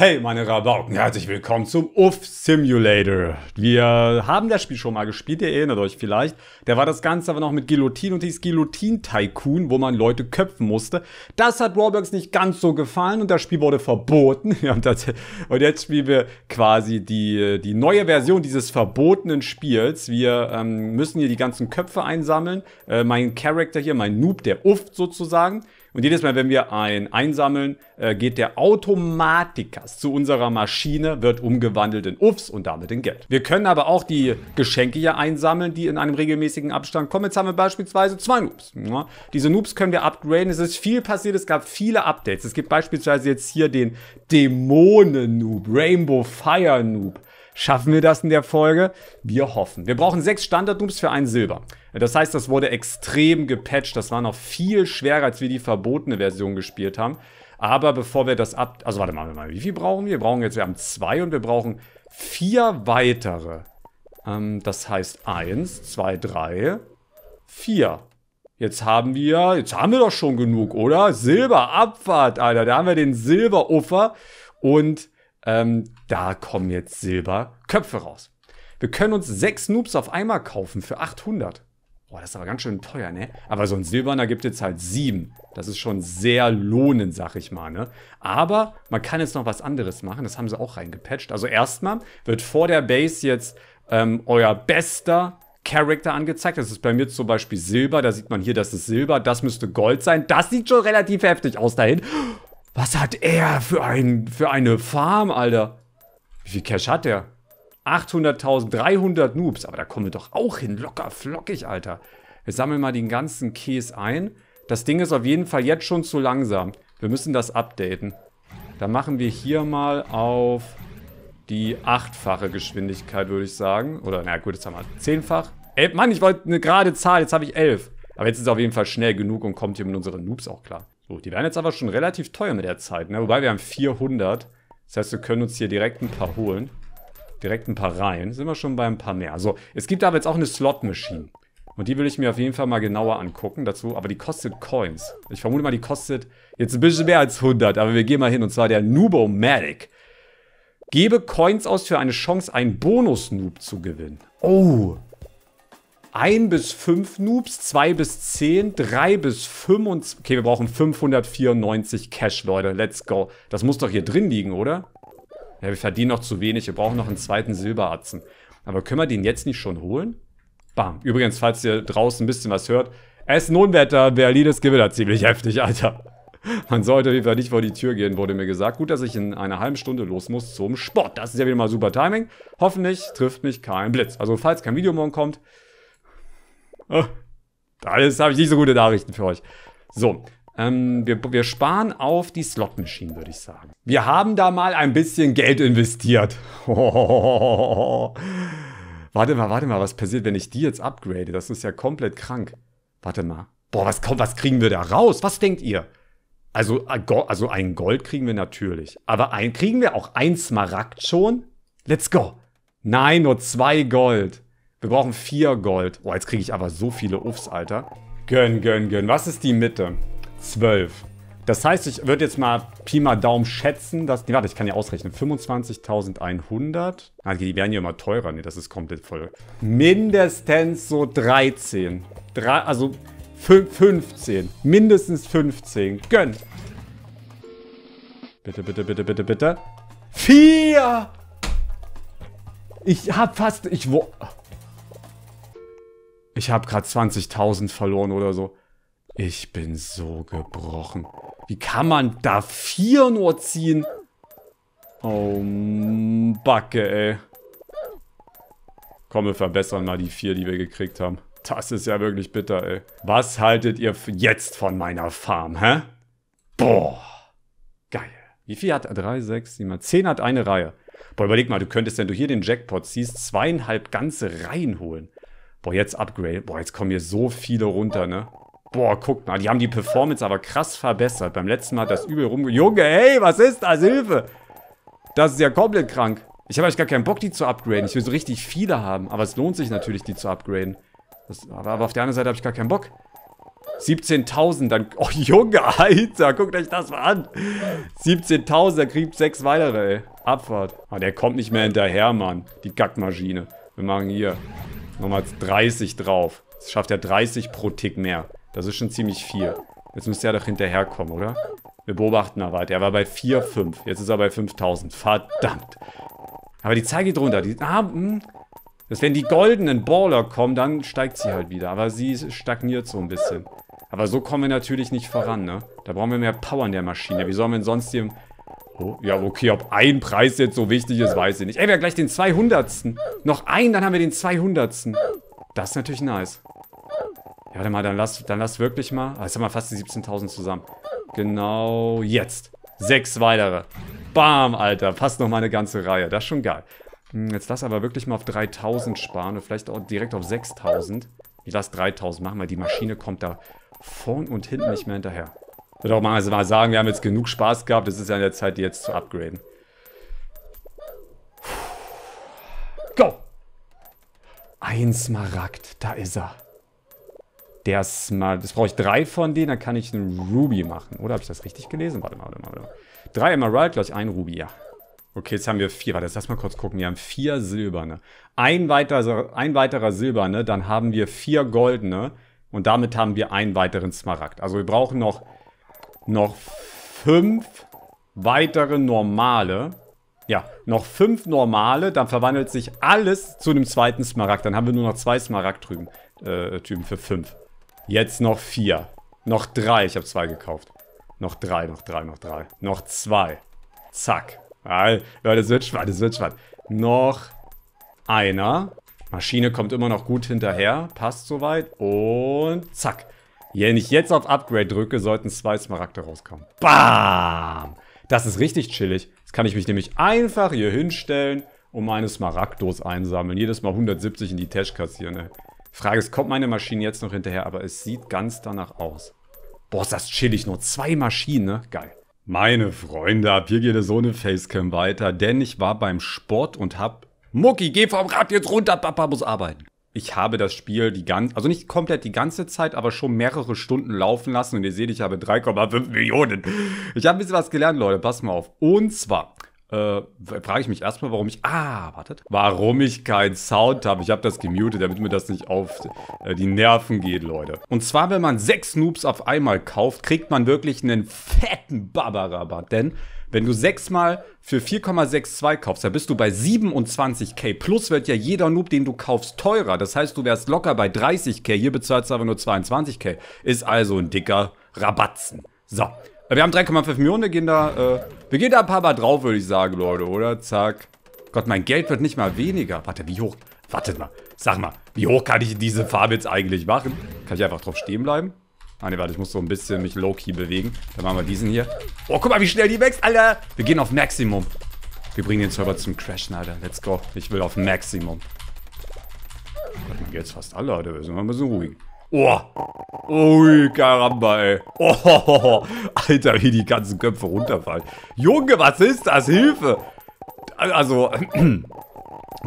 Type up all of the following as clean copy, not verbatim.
Hey meine Rabauken, herzlich willkommen zum Uff Simulator. Wir haben das Spiel schon mal gespielt, ihr erinnert euch vielleicht. Da war das Ganze aber noch mit Guillotine und dieses Guillotine Tycoon, wo man Leute köpfen musste. Das hat Roblox nicht ganz so gefallen und das Spiel wurde verboten. Und jetzt spielen wir quasi die neue Version dieses verbotenen Spiels. Wir müssen hier die ganzen Köpfe einsammeln. Mein Charakter hier, mein Noob, der Uff sozusagen. Und jedes Mal, wenn wir einen einsammeln, geht der Automatikas zu unserer Maschine, wird umgewandelt in Uffs und damit in Geld. Wir können aber auch die Geschenke hier einsammeln, die in einem regelmäßigen Abstand kommen. Jetzt haben wir beispielsweise 2 Noobs. Ja, diese Noobs können wir upgraden. Es ist viel passiert, es gab viele Updates. Es gibt beispielsweise jetzt hier den Dämonen-Noob, Rainbow Fire-Noob. Schaffen wir das in der Folge? Wir hoffen. Wir brauchen 6 Standard-Noobs für 1 Silber. Das heißt, das wurde extrem gepatcht. Das war noch viel schwerer, als wir die verbotene Version gespielt haben. Aber bevor wir das ab... Also warte mal, wie viel brauchen wir? Wir brauchen jetzt, wir haben 2 und wir brauchen 4 weitere. Das heißt 1, 2, 3, 4. Jetzt haben wir doch schon genug, oder? Silberabfahrt, Alter. Da haben wir den Silberuffer und... da kommen jetzt Silberköpfe raus. Wir können uns 6 Noobs auf einmal kaufen für 800. Boah, das ist aber ganz schön teuer, ne? Aber so ein Silberner gibt jetzt halt 7. Das ist schon sehr lohnend, sag ich mal, ne? Aber man kann jetzt noch was anderes machen. Das haben sie auch reingepatcht. Also erstmal wird vor der Base jetzt euer bester Charakter angezeigt. Das ist bei mir zum Beispiel Silber. Da sieht man hier, das ist Silber. Das müsste Gold sein. Das sieht schon relativ heftig aus dahin. Was hat er für eine Farm, Alter? Wie viel Cash hat er? 800.000, 300 Noobs. Aber da kommen wir doch auch hin. Locker flockig, Alter. Wir sammeln mal den ganzen Käse ein. Das Ding ist auf jeden Fall jetzt schon zu langsam. Wir müssen das updaten. Dann machen wir hier mal auf die 8-fache Geschwindigkeit, würde ich sagen. Oder, na gut, jetzt haben wir 10-fach. Ey, Mann, ich wollte eine gerade Zahl. Jetzt habe ich 11. Aber jetzt ist es auf jeden Fall schnell genug und kommt hier mit unseren Noobs auch klar. So, die werden jetzt aber schon relativ teuer mit der Zeit, ne? Wobei wir haben 400. Das heißt, wir können uns hier direkt ein paar holen. Direkt ein paar rein. Sind wir schon bei ein paar mehr. So, es gibt aber jetzt auch eine Slot-Maschine. Und die will ich mir auf jeden Fall mal genauer angucken dazu. Aber die kostet Coins. Ich vermute mal, die kostet jetzt ein bisschen mehr als 100. Aber wir gehen mal hin. Und zwar der Noob-O-Matic. Gebe Coins aus für eine Chance, einen Bonus-Noob zu gewinnen. Oh! 1 bis 5 Noobs, 2 bis 10, 3 bis 25. Okay, wir brauchen 594 Cash, Leute. Let's go. Das muss doch hier drin liegen, oder? Ja, wir verdienen noch zu wenig. Wir brauchen noch einen zweiten Silberatzen. Aber können wir den jetzt nicht schon holen? Bam. Übrigens, falls ihr draußen ein bisschen was hört. Es ist ein Unwetter. Berlin ist Gewitter. Ziemlich heftig, Alter. Man sollte auf jeden Fall nicht vor die Tür gehen, wurde mir gesagt. Gut, dass ich in einer halben Stunde los muss zum Sport. Das ist ja wieder mal super Timing. Hoffentlich trifft mich kein Blitz. Also, falls kein Video morgen kommt... Oh, alles habe ich nicht so gute Nachrichten für euch. So, wir sparen auf die Slot-Maschine, würde ich sagen. Wir haben da mal ein bisschen Geld investiert. Oh. Warte mal, was passiert, wenn ich die jetzt upgrade? Das ist ja komplett krank. Warte mal. Boah, was kriegen wir da raus? Was denkt ihr? Also ein Gold kriegen wir natürlich. Aber kriegen wir auch ein Smaragd schon? Let's go. Nein, nur 2 Gold. Wir brauchen 4 Gold. Oh, jetzt kriege ich aber so viele Uffs, Alter. Gönn. Was ist die Mitte? 12. Das heißt, ich würde jetzt mal Pi mal Daumen schätzen, dass... Nee, warte, ich kann ja ausrechnen. 25.100. Ah, die werden ja immer teurer. Nee, das ist komplett voll. Mindestens so 13. 15. Mindestens 15. Gönn. Bitte. 4! Ich habe gerade 20.000 verloren oder so. Ich bin so gebrochen. Wie kann man da 4 nur ziehen? Oh, Backe, ey. Komm, wir verbessern mal die 4, die wir gekriegt haben. Das ist ja wirklich bitter, ey. Was haltet ihr jetzt von meiner Farm, hä? Boah. Geil. Wie viel hat er? 3, 6, 7, 10 hat eine Reihe. Boah, überleg mal, du könntest, wenn du hier den Jackpot ziehst, 2,5 ganze Reihen holen. Boah, jetzt Upgrade. Boah, jetzt kommen hier so viele runter, ne? Boah, guck mal. Die haben die Performance aber krass verbessert. Beim letzten Mal hat das übel rumge... Junge, hey, was ist das? Hilfe! Das ist ja komplett krank. Ich habe eigentlich gar keinen Bock, die zu upgraden. Ich will so richtig viele haben. Aber es lohnt sich natürlich, die zu upgraden. Aber auf der anderen Seite habe ich gar keinen Bock. 17.000, dann... Oh, Junge, Alter, guckt euch das mal an. 17.000, da kriegt 6 weitere, ey. Abfahrt. Ah, der kommt nicht mehr hinterher, Mann. Die Gackmaschine. Wir machen hier nochmal 30 drauf. Jetzt schafft er 30 pro Tick mehr. Das ist schon ziemlich viel. Jetzt müsste er doch hinterherkommen, oder? Wir beobachten da weiter. Er war bei 4,5. Jetzt ist er bei 5.000. Verdammt. Aber die Zahl geht runter. Die... Ah, dass wenn die goldenen Baller kommen, dann steigt sie halt wieder. Aber sie stagniert so ein bisschen. Aber so kommen wir natürlich nicht voran, ne? Da brauchen wir mehr Power in der Maschine. Wie sollen wir denn sonst hier... Oh, ja, okay, ob ein Preis jetzt so wichtig ist, weiß ich nicht. Ey, wir haben gleich den 200. Noch einen, dann haben wir den 200. Das ist natürlich nice. Ja, warte mal, dann lass wirklich mal... Ah, jetzt haben wir fast die 17.000 zusammen. Genau jetzt. 6 weitere. Bam, Alter. Fast nochmal eine ganze Reihe. Das ist schon geil. Jetzt lass aber wirklich mal auf 3.000 sparen und vielleicht auch direkt auf 6.000. Ich lass 3.000 machen, weil die Maschine kommt da vorn und hinten nicht mehr hinterher. Ich würde auch mal sagen, wir haben jetzt genug Spaß gehabt. Es ist ja an der Zeit, die jetzt zu upgraden. Go! Ein Smaragd, da ist er. Der Smaragd. Das brauche ich 3 von denen, dann kann ich einen Ruby machen. Oder habe ich das richtig gelesen? Warte mal. 3 Emerald, gleich ein Ruby, ja. Okay, jetzt haben wir 4. Warte, lass mal kurz gucken. Wir haben 4 silberne. Ein weiterer silberne, dann haben wir 4 goldene. Und damit haben wir einen weiteren Smaragd. Also wir brauchen noch 5 weitere normale. Ja, noch 5 normale. Dann verwandelt sich alles zu einem zweiten Smaragd. Dann haben wir nur noch 2 Smaragd-Typen für 5. Jetzt noch 4. Noch 3. Ich habe 2 gekauft. Noch 3. Noch 2. Zack. Leute, das wird spannend, Noch einer. Maschine kommt immer noch gut hinterher. Passt soweit. Und zack. Wenn ich jetzt auf Upgrade drücke, sollten 2 Smaragde rauskommen. Bam! Das ist richtig chillig. Jetzt kann ich mich nämlich einfach hier hinstellen und meine Smaragdos einsammeln. Jedes Mal 170 in die Tasche kassieren. Ne? Frage ist, kommt meine Maschine jetzt noch hinterher? Aber es sieht ganz danach aus. Boah, ist das chillig. Nur 2 Maschinen, ne? Geil. Meine Freunde, ab hier geht es ohne Facecam weiter, denn ich war beim Sport und hab... Mucki, geh vom Rad jetzt runter, Papa muss arbeiten. Ich habe das Spiel also nicht komplett die ganze Zeit, aber schon mehrere Stunden laufen lassen. Und ihr seht, ich habe 3,5 Millionen. Ich habe ein bisschen was gelernt, Leute, passt mal auf. Und zwar... frage ich mich erstmal, warum ich... Ah, wartet. Warum ich keinen Sound habe. Ich habe das gemutet, damit mir das nicht auf die Nerven geht, Leute. Und zwar, wenn man 6 Noobs auf einmal kauft, kriegt man wirklich einen fetten Baba-Rabatt. Denn wenn du 6 mal für 4,62 kaufst, dann bist du bei 27k. Plus wird ja jeder Noob, den du kaufst, teurer. Das heißt, du wärst locker bei 30k. Hier bezahlst du aber nur 22k. Ist also ein dicker Rabatzen. So. Wir haben 3,5 Millionen, wir gehen da ein paar Mal drauf, würde ich sagen, Leute, oder? Zack. Gott, mein Geld wird nicht mal weniger. Warte, wie hoch? Wartet mal. Sag mal, wie hoch kann ich diese Farbe jetzt eigentlich machen? Kann ich einfach drauf stehen bleiben? Ah, ne, warte, ich muss so ein bisschen mich low-key bewegen. Dann machen wir diesen hier. Oh, guck mal, wie schnell die wächst, Alter. Wir gehen auf Maximum. Wir bringen den Server zum Crashen, Alter. Let's go. Ich will auf Maximum. Oh Gott, mein Geld ist fast alle, Alter. Wir sind mal ein bisschen ruhig. Oh, ui, Karamba, ey. Oh, Alter, wie die ganzen Köpfe runterfallen. Junge, was ist das? Hilfe! Also,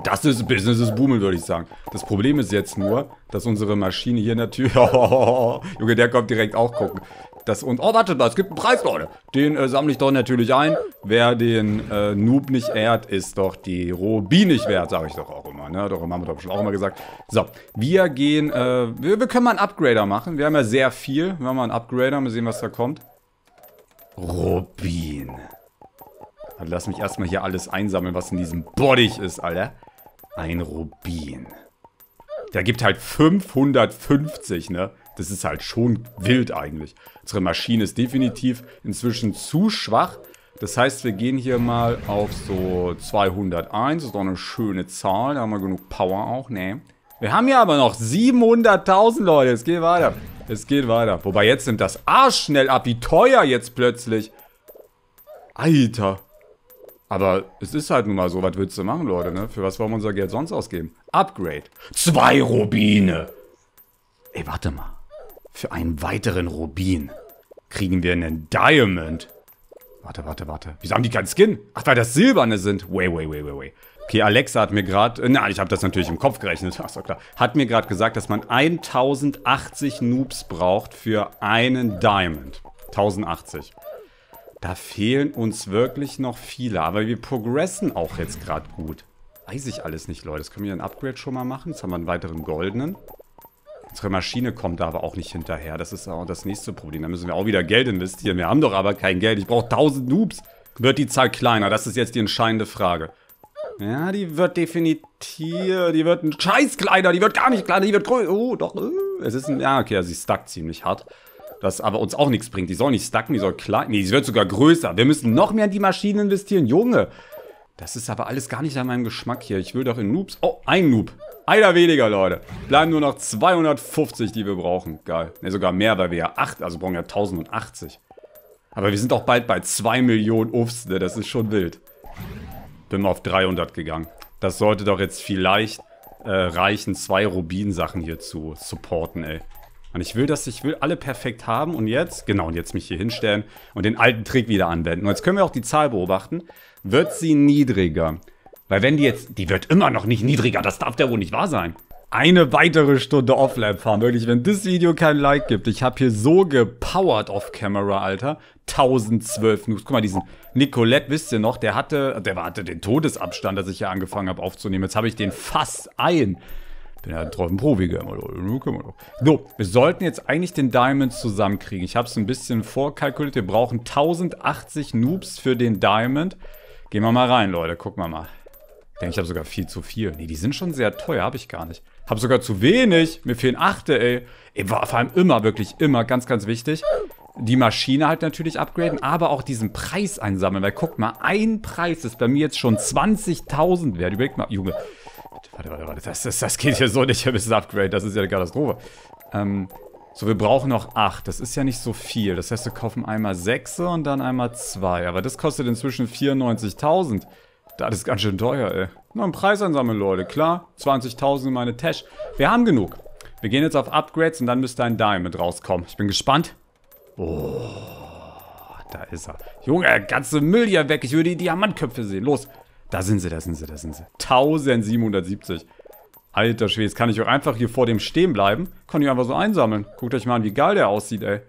das ist Business is Booming, würde ich sagen. Das Problem ist jetzt nur, dass unsere Maschine hier natürlich... Oh, Junge, der kommt direkt auch gucken. Oh, warte mal, es gibt einen Preis, Leute. Den sammle ich doch natürlich ein. Wer den Noob nicht ehrt, ist doch die Robin nicht wert, sage ich doch auch immer. Ne? Doch, haben wir doch schon auch immer gesagt. So, wir gehen, wir können mal einen Upgrader machen. Wir haben ja sehr viel. Wir haben mal einen Upgrader, mal sehen, was da kommt. Robin. Also lass mich erstmal hier alles einsammeln, was in diesem Bottich ist, Alter. Ein Rubin. Der gibt halt 550, ne? Das ist halt schon wild eigentlich. Unsere Maschine ist definitiv inzwischen zu schwach. Das heißt, wir gehen hier mal auf so 201. Das ist doch eine schöne Zahl. Da haben wir genug Power auch. Ne. Wir haben ja aber noch 700.000, Leute. Es geht weiter. Es geht weiter. Wobei, jetzt nimmt das Arsch schnell ab. Wie teuer jetzt plötzlich. Alter. Aber es ist halt nun mal so. Was willst du machen, Leute? Ne? Für was wollen wir unser Geld sonst ausgeben? Upgrade. 2 Rubine. Ey, warte mal. Für einen weiteren Rubin kriegen wir einen Diamond. Warte. Wieso haben die keinen Skin? Ach, weil das Silberne sind. Wait. Okay, Alexa hat mir gerade, na, ich habe das natürlich im Kopf gerechnet, ach so, klar, hat mir gerade gesagt, dass man 1080 Noobs braucht für einen Diamond. 1080. Da fehlen uns wirklich noch viele, aber wir progressen auch jetzt gerade gut. Weiß ich alles nicht, Leute. Das können wir ein Upgrade schon mal machen. Jetzt haben wir einen weiteren goldenen. Unsere Maschine kommt da aber auch nicht hinterher. Das ist auch das nächste Problem. Da müssen wir auch wieder Geld investieren. Wir haben doch aber kein Geld. Ich brauche 1000 Noobs. Wird die Zahl kleiner? Das ist jetzt die entscheidende Frage. Ja, die wird definitiv... Die wird ein Scheiß kleiner. Die wird gar nicht kleiner. Die wird größer. Oh, doch. Es ist ein... Ja, okay. Also sie stuckt ziemlich hart. Das aber uns auch nichts bringt. Die soll nicht stacken, die soll klein... Nee, sie wird sogar größer. Wir müssen noch mehr in die Maschinen investieren. Junge! Das ist aber alles gar nicht an meinem Geschmack hier. Ich will doch in Noobs... Oh, ein Noob. Einer weniger, Leute. Bleiben nur noch 250, die wir brauchen. Geil. Ne, sogar mehr, weil wir ja 8... Also brauchen wir ja 1080. Aber wir sind auch bald bei 2 Millionen Uffs, ne? Das ist schon wild. Bin mal auf 300 gegangen. Das sollte doch jetzt vielleicht reichen, 2 Rubin-Sachen hier zu supporten, ey. Und ich will alle perfekt haben und jetzt, genau, und jetzt mich hier hinstellen und den alten Trick wieder anwenden. Und jetzt können wir auch die Zahl beobachten. Wird sie niedriger? Weil wenn die jetzt, die wird immer noch nicht niedriger, das darf ja wohl nicht wahr sein. Eine weitere Stunde Offline fahren, wirklich, wenn das Video kein Like gibt. Ich habe hier so gepowert off Camera, Alter. 1012 Noobs. Guck mal, diesen Nicolette, wisst ihr noch, der hatte den Todesabstand, als ich hier angefangen habe aufzunehmen. Jetzt habe ich den fast ein. Bin ja ein Profi, immer. So, wir sollten jetzt eigentlich den Diamond zusammenkriegen. Ich habe es ein bisschen vorkalkuliert. Wir brauchen 1080 Noobs für den Diamond. Gehen wir mal rein, Leute. Gucken wir mal. Ich denke, ich habe sogar viel zu viel. Nee, die sind schon sehr teuer. Habe ich gar nicht. Habe sogar zu wenig. Mir fehlen 8, ey. War vor allem immer, wirklich immer, ganz, ganz wichtig. Die Maschine halt natürlich upgraden, aber auch diesen Preis einsammeln. Weil guck mal, ein Preis ist bei mir jetzt schon 20.000 wert. Überlegt mal, Junge. Warte, das geht ja so nicht, das Upgrade, das ist ja eine Katastrophe. So, wir brauchen noch 8, das ist ja nicht so viel. Das heißt, wir kaufen einmal 6 und dann einmal 2. Aber das kostet inzwischen 94.000. Das ist ganz schön teuer, ey. Noch einen Preis ansammeln, Leute, klar. 20.000 in meine Tasche. Wir haben genug. Wir gehen jetzt auf Upgrades und dann müsste ein Diamond rauskommen. Ich bin gespannt. Oh, da ist er. Junge, der ganze Müll hier weg, ich würde die Diamantköpfe sehen. Los. Da sind sie. 1770. Alter Schwede, jetzt kann ich auch einfach hier vor dem stehen bleiben. Kann ich einfach so einsammeln. Guckt euch mal an, wie geil der aussieht, ey.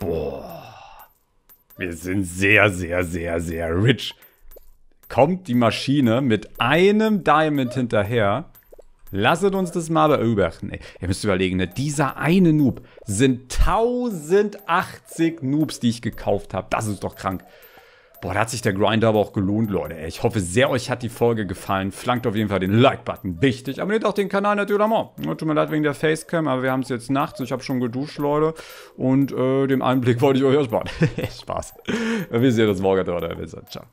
Boah. Wir sind sehr, sehr, sehr, sehr rich. Kommt die Maschine mit einem Diamond hinterher? Lasset uns das mal beobachten, ey. Ihr müsst überlegen, ne? Dieser eine Noob sind 1080 Noobs, die ich gekauft habe. Das ist doch krank. Boah, da hat sich der Grind aber auch gelohnt, Leute. Ich hoffe sehr, euch hat die Folge gefallen. Flankt auf jeden Fall den Like-Button. Wichtig. Abonniert auch den Kanal natürlich auch mal. Tut mir leid wegen der Facecam, aber wir haben es jetzt nachts. Ich habe schon geduscht, Leute. Und dem Einblick wollte ich euch ersparen. Spaß. Wir sehen uns morgen, Leute. Bis dann. Ciao.